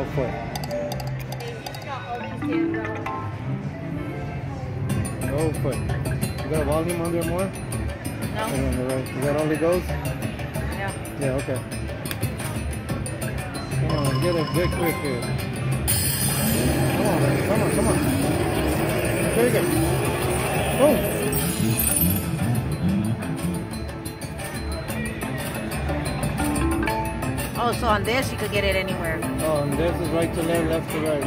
Well played. Well played. You got a volume under more? No. And on the right. Is that all it goes? Yeah. Yeah, okay. Come on, get a big quick here. Come on, man. Come on, come on. There you go. Boom. Oh, so on this you could get it anywhere. Oh, and this is right to left, left to right.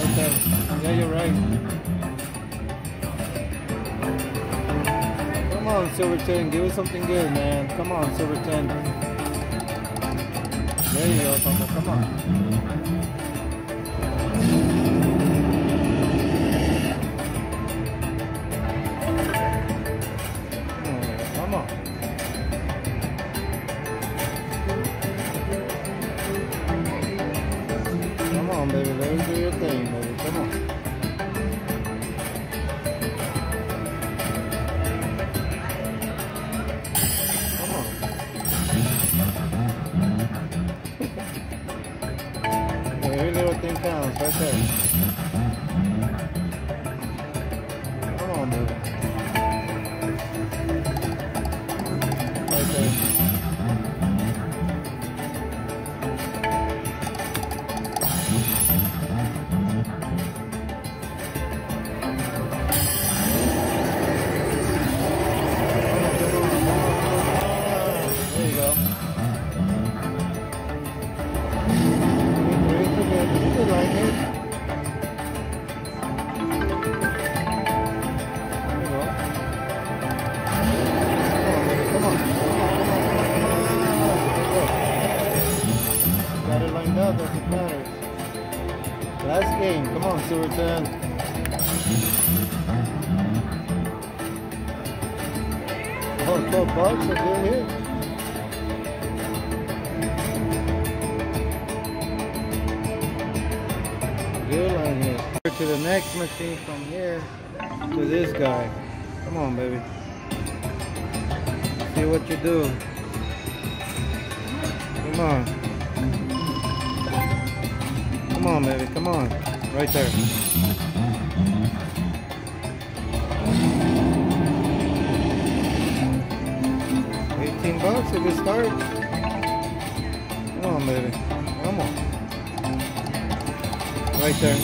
Okay. Yeah, you're right. Come on, Silverton. Give us something good, man. Come on, Silverton. There you go, Papa. Come on. Come on. Come on. Baby, let me do your thing, baby. Come on. Come on. Every little thing counts, right there. Come on, baby. Right there. Last game, come on, Silverton. Oh, 12 bucks, a good hit. Good line hit. To the next machine from here to this guy. Come on, baby. See what you do. Come on. Come on, baby, come on. Right there. $18 if it starts. Come on, baby. Come on. Right there.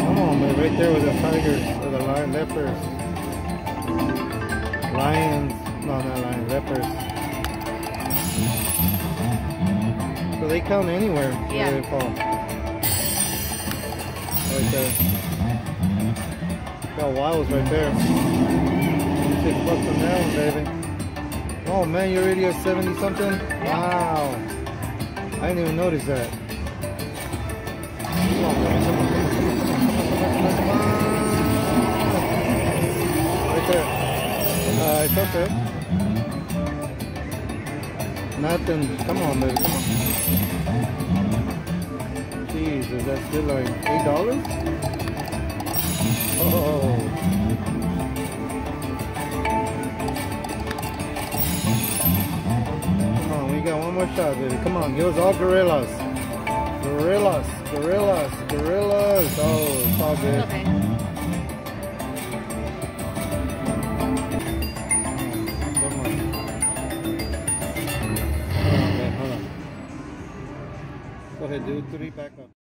Come on, baby. Right there with the tigers, or the lion leopards. Lions, no, not lions, leopards. So they come anywhere where they fall. Right there. Got wilds right there. $6 on that one, baby. Oh man, you're already at 70 something? Wow. I didn't even notice that. Come on, baby. Come on. Right there. It's okay. Nothing. Come on, baby. Come on. Jesus, that's still like $8? Oh. Come on, we got one more shot, baby. Come on, give us all gorillas. Gorillas, gorillas, gorillas. Oh, it's all good. Okay. Go ahead, do three back up.